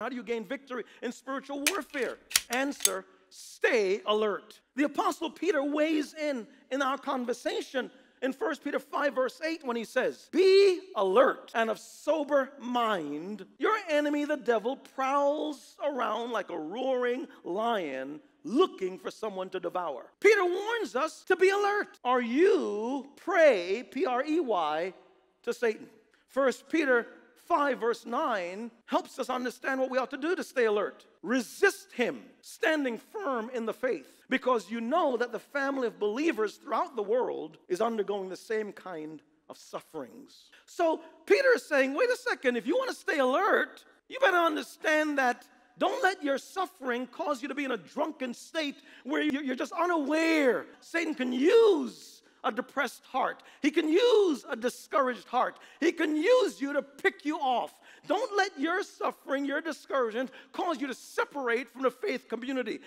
How do you gain victory in spiritual warfare? Answer, stay alert. The Apostle Peter weighs in our conversation in 1 Peter 5 verse 8 when he says, be alert and of sober mind. Your enemy, the devil, prowls around like a roaring lion looking for someone to devour. Peter warns us to be alert. Are you prey, P-R-E-Y, to Satan? 1 Peter 5 verse 9 helps us understand what we ought to do to stay alert. Resist him, standing firm in the faith, because you know that the family of believers throughout the world is undergoing the same kind of sufferings. So Peter is saying, wait a second, if you want to stay alert, you better understand that don't let your suffering cause you to be in a drunken state where you're just unaware. Satan can use a depressed heart. He can use a discouraged heart. He can use you to pick you off. Don't let your suffering, your discouragement, cause you to separate from the faith community.